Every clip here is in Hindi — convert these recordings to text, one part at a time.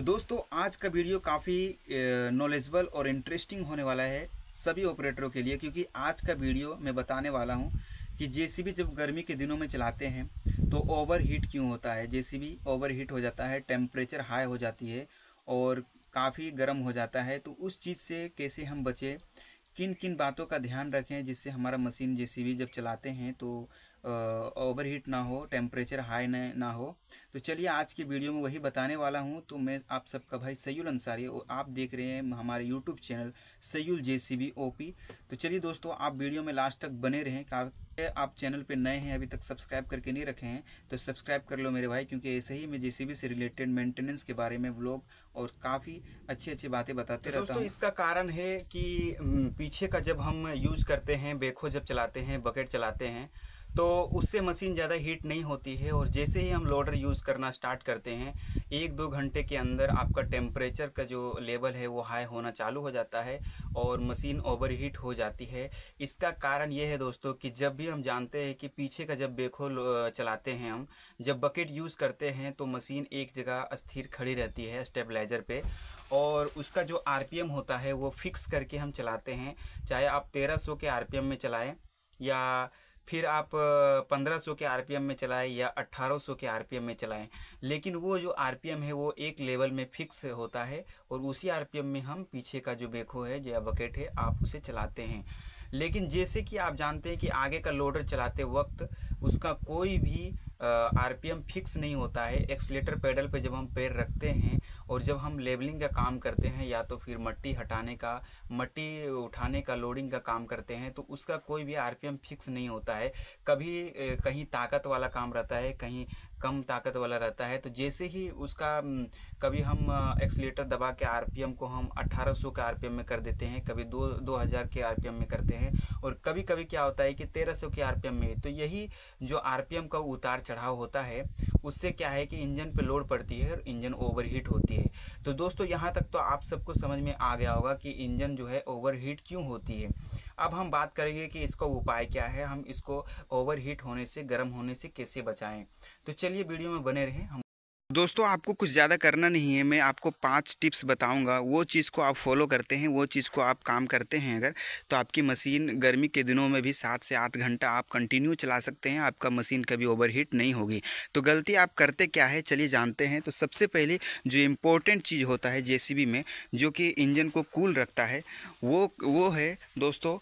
तो दोस्तों आज का वीडियो काफ़ी नॉलेजेबल और इंटरेस्टिंग होने वाला है सभी ऑपरेटरों के लिए, क्योंकि आज का वीडियो मैं बताने वाला हूँ कि जेसीबी जब गर्मी के दिनों में चलाते हैं तो ओवरहीट क्यों होता है। जेसीबी ओवरहीट हो जाता है, टेम्परेचर हाई हो जाती है और काफ़ी गर्म हो जाता है। तो उस चीज़ से कैसे हम बचें, किन किन बातों का ध्यान रखें जिससे हमारा मशीन जेसीबी जब चलाते हैं तो ओवरहीट ना हो, टेम्परेचर हाई ना हो। तो चलिए आज की वीडियो में वही बताने वाला हूं। तो मैं आप सबका भाई सयूल अंसारी और आप देख रहे हैं हमारे यूट्यूब चैनल सयूल जेसीबी ओपी। तो चलिए दोस्तों आप वीडियो में लास्ट तक बने रहें। आप चैनल पे नए हैं, अभी तक सब्सक्राइब करके नहीं रखे हैं तो सब्सक्राइब कर लो मेरे भाई, क्योंकि ऐसे ही मैं जेसीबी से रिलेटेड मेंटेनेंस के बारे में व्लॉग और काफ़ी अच्छी अच्छी बातें बताते रहता हूं। इसका कारण है कि पीछे का जब हम यूज़ करते हैं, बेखो जब चलाते हैं, बकेट चलाते हैं, तो उससे मशीन ज़्यादा हीट नहीं होती है। और जैसे ही हम लोडर यूज़ करना स्टार्ट करते हैं, एक दो घंटे के अंदर आपका टेम्परेचर का जो लेवल है वो हाई होना चालू हो जाता है और मशीन ओवरहीट हो जाती है। इसका कारण ये है दोस्तों कि जब भी हम जानते हैं कि पीछे का जब बेखो चलाते हैं, हम जब बकेट यूज़ करते हैं तो मशीन एक जगह स्थिर खड़ी रहती है स्टेबलाइज़र पे, और उसका जो आरपीएम होता है वो फिक्स करके हम चलाते हैं। चाहे आप 1300 के आरपीएम में चलाएं या फिर आप 1500 के आरपीएम में चलाएं या 1800 के आरपीएम में चलाएं, लेकिन वो जो आरपीएम है वो एक लेवल में फिक्स होता है और उसी आरपीएम में हम पीछे का जो बेखो है या बकेट है आप उसे चलाते हैं। लेकिन जैसे कि आप जानते हैं कि आगे का लोडर चलाते वक्त उसका कोई भी आरपीएम फिक्स नहीं होता है। एक्सीलेटर पेडल पे जब हम पैर रखते हैं और जब हम लेवलिंग का काम करते हैं या तो फिर मट्टी हटाने का, मट्टी उठाने का, लोडिंग का काम करते हैं, तो उसका कोई भी आरपीएम फिक्स नहीं होता है। कभी कहीं ताकत वाला काम रहता है, कहीं कम ताकत वाला रहता है। तो जैसे ही उसका कभी हम एक्सीलेटर दबा के आरपीएम को हम 1800 के आरपीएम में कर देते हैं, कभी 2000 के आरपीएम में करते हैं और कभी कभी क्या होता है कि 1300 के आरपीएम में। तो यही जो आरपीएम का उतार चढ़ाव होता है उससे क्या है कि इंजन पे लोड पड़ती है और इंजन ओवरहीट होती है। तो दोस्तों यहाँ तक तो आप सबको समझ में आ गया होगा कि इंजन जो है ओवरहीट क्यों होती है। अब हम बात करेंगे कि इसका उपाय क्या है, हम इसको ओवरहीट होने से, गर्म होने से कैसे बचाएं। तो चलिए वीडियो में बने रहें। हम दोस्तों आपको कुछ ज़्यादा करना नहीं है, मैं आपको 5 टिप्स बताऊंगा। वो चीज़ को आप फॉलो करते हैं, वो चीज़ को आप काम करते हैं अगर, तो आपकी मशीन गर्मी के दिनों में भी 7 से 8 घंटा आप कंटिन्यू चला सकते हैं, आपका मशीन कभी ओवरहीट नहीं होगी। तो गलती आप करते क्या है चलिए जानते हैं। तो सबसे पहले जो इम्पोर्टेंट चीज़ होता है जेसीबी में, जो कि इंजन को कूल रखता है, वो है दोस्तों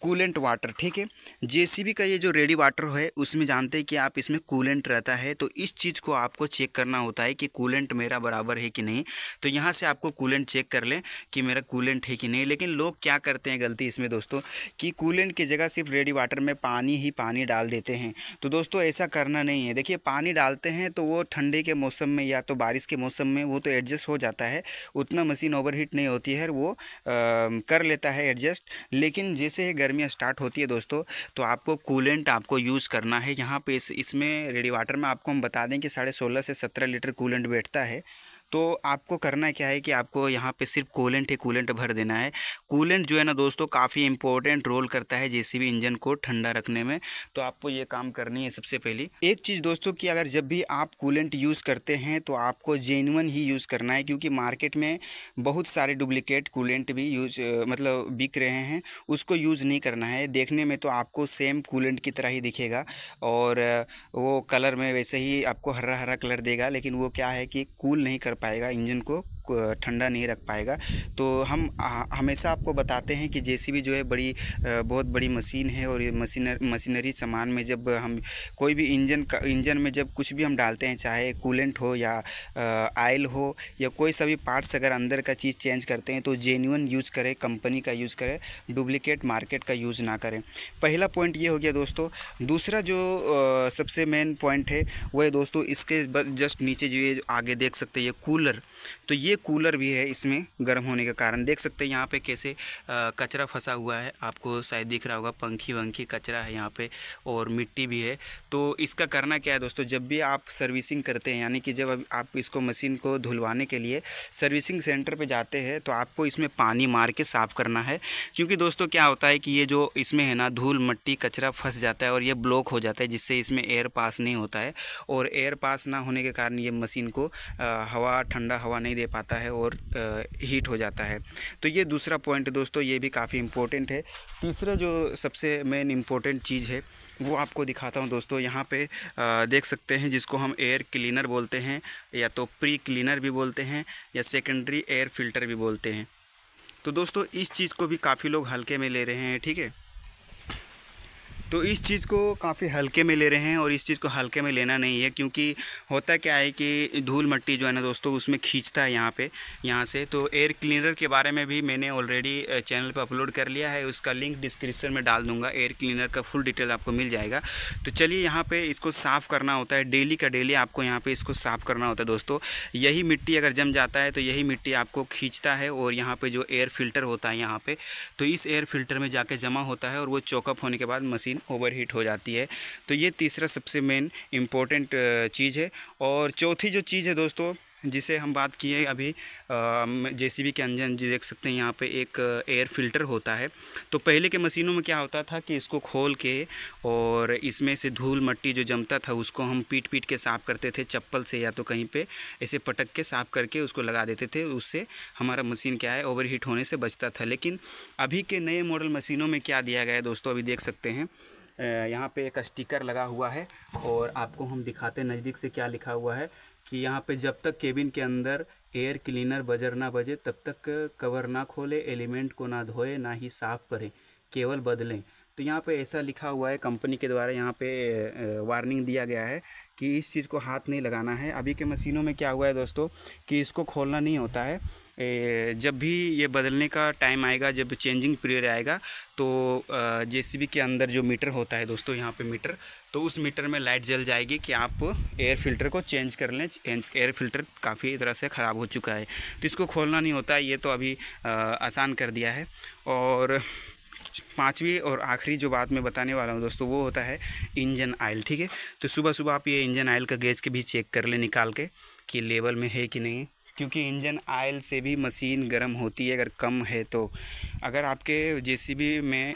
कूलेंट वाटर। ठीक है, जेसीबी का ये जो रेडी वाटर है उसमें जानते हैं कि आप इसमें कूलेंट रहता है, तो इस चीज़ को आपको चेक करना होता है कि कूलेंट मेरा बराबर है कि नहीं। तो यहाँ से आपको कूलेंट चेक कर लें कि मेरा कूलेंट है कि नहीं। लेकिन लोग क्या करते हैं गलती इसमें दोस्तों कि कूलेंट की जगह सिर्फ रेडी वाटर में पानी ही पानी डाल देते हैं। तो दोस्तों ऐसा करना नहीं है। देखिए पानी डालते हैं तो वो ठंडे के मौसम में या तो बारिश के मौसम में वो तो एडजस्ट हो जाता है, उतना मशीन ओवरहीट नहीं होती है, वो कर लेता है एडजस्ट। लेकिन जैसे ही गर्मी स्टार्ट होती है दोस्तों तो आपको कूलेंट आपको यूज़ करना है। यहाँ पे इसमें रेडी वाटर में आपको हम बता दें कि 16.5 से 17 लीटर कूलेंट बैठता है। तो आपको करना क्या है कि आपको यहाँ पे सिर्फ कूलेंट ही कूलेंट भर देना है। कूलेंट जो है ना दोस्तों काफ़ी इंपॉर्टेंट रोल करता है जेसीबी इंजन को ठंडा रखने में, तो आपको ये काम करनी है सबसे पहले। एक चीज़ दोस्तों कि अगर जब भी आप कूलेंट यूज़ करते हैं तो आपको जेन्युइन ही यूज़ करना है, क्योंकि मार्केट में बहुत सारे डुप्लिकेट कूलेंट भी यूज मतलब बिक रहे हैं, उसको यूज़ नहीं करना है। देखने में तो आपको सेम कूलेंट की तरह ही दिखेगा और वो कलर में वैसे ही आपको हरा हरा कलर देगा, लेकिन वो क्या है कि कूल नहीं कर पाएगा, इंजन को ठंडा नहीं रख पाएगा। तो हम हमेशा आपको बताते हैं कि जेसीबी जो है बहुत बड़ी मशीन है और ये मशीनरी सामान में जब हम कोई भी इंजन में जब कुछ भी हम डालते हैं, चाहे कूलेंट हो या आयल हो या कोई सभी पार्ट्स, अगर अंदर का चीज़ चेंज करते हैं तो जेन्युइन यूज़ करें, कंपनी का यूज़ करें, डुप्लिकेट मार्केट का यूज़ ना करें। पहला पॉइंट ये हो गया दोस्तों। दूसरा जो सबसे मेन पॉइंट है वो है दोस्तों इसके जस्ट नीचे जो ये आगे देख सकते हैं ये कूलर, तो ये ये कूलर भी है इसमें गर्म होने के कारण। देख सकते हैं यहाँ पे कैसे कचरा फंसा हुआ है, आपको शायद दिख रहा होगा, पंखी वंखी कचरा है यहाँ पे और मिट्टी भी है। तो इसका करना क्या है दोस्तों, जब भी आप सर्विसिंग करते हैं यानी कि जब आप इसको मशीन को धुलवाने के लिए सर्विसिंग सेंटर पे जाते हैं तो आपको इसमें पानी मार के साफ़ करना है। क्योंकि दोस्तों क्या होता है कि ये जो इसमें है ना धूल मट्टी कचरा फंस जाता है और ये ब्लॉक हो जाता है जिससे इसमें एयर पास नहीं होता है, और एयर पास ना होने के कारण ये मशीन को हवा ठंडा हवा नहीं दे पाता है और हीट हो जाता है। तो ये दूसरा पॉइंट दोस्तों, ये भी काफ़ी इम्पोर्टेंट है। तीसरा जो सबसे मेन इम्पोर्टेंट चीज़ है वो आपको दिखाता हूँ दोस्तों। यहाँ पे देख सकते हैं जिसको हम एयर क्लीनर बोलते हैं या तो प्री क्लीनर भी बोलते हैं या सेकेंडरी एयर फिल्टर भी बोलते हैं। तो दोस्तों इस चीज़ को भी काफ़ी लोग हल्के में ले रहे हैं, ठीक है। तो इस चीज़ को काफ़ी हल्के में ले रहे हैं और इस चीज़ को हल्के में लेना नहीं है, क्योंकि होता क्या है कि धूल मट्टी जो है ना दोस्तों उसमें खींचता है यहाँ पे यहाँ से। तो एयर क्लीनर के बारे में भी मैंने ऑलरेडी चैनल पे अपलोड कर लिया है, उसका लिंक डिस्क्रिप्शन में डाल दूँगा, एयर क्लीनर का फुल डिटेल आपको मिल जाएगा। तो चलिए यहाँ पर इसको साफ़ करना होता है, डेली का डेली आपको यहाँ पर इसको साफ़ करना होता है दोस्तों। यही मिट्टी अगर जम जाता है तो यही मिट्टी आपको खींचता है और यहाँ पर जो एयर फिल्टर होता है यहाँ पर, तो इस एयर फिल्टर में जाके जमा होता है और वो चॉकअप होने के बाद मशीन ओवरहीट हो जाती है। तो ये तीसरा सबसे मेन इम्पोर्टेंट चीज़ है। और चौथी जो चीज़ है दोस्तों जिसे हम बात किए अभी जेसीबी के इंजन, जो देख सकते हैं यहाँ पे एक एयर फिल्टर होता है। तो पहले के मशीनों में क्या होता था कि इसको खोल के और इसमें से धूल मट्टी जो जमता था उसको हम पीट पीट के साफ़ करते थे चप्पल से या तो कहीं पे ऐसे पटक के साफ़ करके उसको लगा देते थे, उससे हमारा मशीन क्या है ओवरहीट होने से बचता था। लेकिन अभी के नए मॉडल मशीनों में क्या दिया गया है दोस्तों, अभी देख सकते हैं यहाँ पे एक स्टिकर लगा हुआ है और आपको हम दिखाते नज़दीक से क्या लिखा हुआ है कि यहाँ पे जब तक केबिन के अंदर एयर क्लीनर बजर ना बजे तब तक कवर ना खोले, एलिमेंट को ना धोए ना ही साफ़ करें, केवल बदलें। तो यहाँ पे ऐसा लिखा हुआ है कंपनी के द्वारा, यहाँ पे वार्निंग दिया गया है कि इस चीज़ को हाथ नहीं लगाना है। अभी के मशीनों में क्या हुआ है दोस्तों कि इसको खोलना नहीं होता है, जब भी ये बदलने का टाइम आएगा, जब चेंजिंग पीरियड आएगा तो जेसीबी के अंदर जो मीटर होता है दोस्तों, यहाँ पे मीटर, तो उस मीटर में लाइट जल जाएगी कि आप एयर फिल्टर को चेंज कर लें, एयर फिल्टर काफ़ी तरह से ख़राब हो चुका है। तो इसको खोलना नहीं होता है, ये तो अभी आसान कर दिया है। और पांचवी और आखिरी जो बात मैं बताने वाला हूं दोस्तों वो होता है इंजन ऑयल, ठीक है। तो सुबह सुबह आप ये इंजन ऑयल का गेज के भी चेक कर लें निकाल के कि लेवल में है कि नहीं, क्योंकि इंजन ऑयल से भी मशीन गर्म होती है अगर कम है तो। अगर आपके जेसीबी में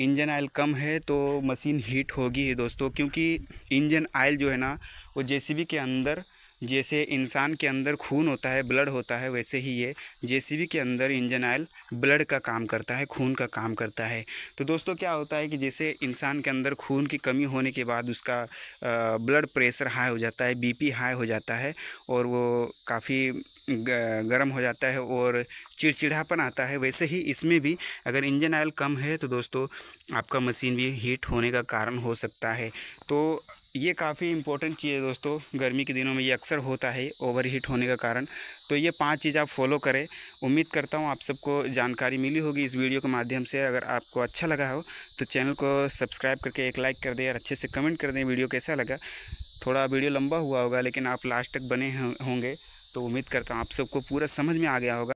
इंजन ऑयल कम है तो मशीन हीट होगी ही दोस्तों, क्योंकि इंजन ऑयल जो है ना वो जेसीबी के अंदर, जैसे इंसान के अंदर खून होता है ब्लड होता है, वैसे ही ये जेसीबी के अंदर इंजन ऑयल ब्लड का काम करता है, खून का काम करता है। तो दोस्तों क्या होता है कि जैसे इंसान के अंदर खून की कमी होने के बाद उसका ब्लड प्रेशर हाई हो जाता है, बीपी हाई हो जाता है और वो काफ़ी गर्म हो जाता है और चिड़चिड़ापन आता है। वैसे ही इसमें भी अगर इंजन ऑयल कम है तो दोस्तों आपका मशीन भी हीट होने का कारण हो सकता है। तो ये काफ़ी इंपॉर्टेंट चीज़ है दोस्तों, गर्मी के दिनों में ये अक्सर होता है ओवरहीट होने का कारण। तो ये 5 चीज़ आप फॉलो करें। उम्मीद करता हूँ आप सबको जानकारी मिली होगी इस वीडियो के माध्यम से। अगर आपको अच्छा लगा हो तो चैनल को सब्सक्राइब करके एक लाइक कर दें और अच्छे से कमेंट कर दें वीडियो कैसा लगा। थोड़ा वीडियो लंबा हुआ होगा लेकिन आप लास्ट तक बने होंगे तो उम्मीद करता हूँ आप सबको पूरा समझ में आ गया होगा।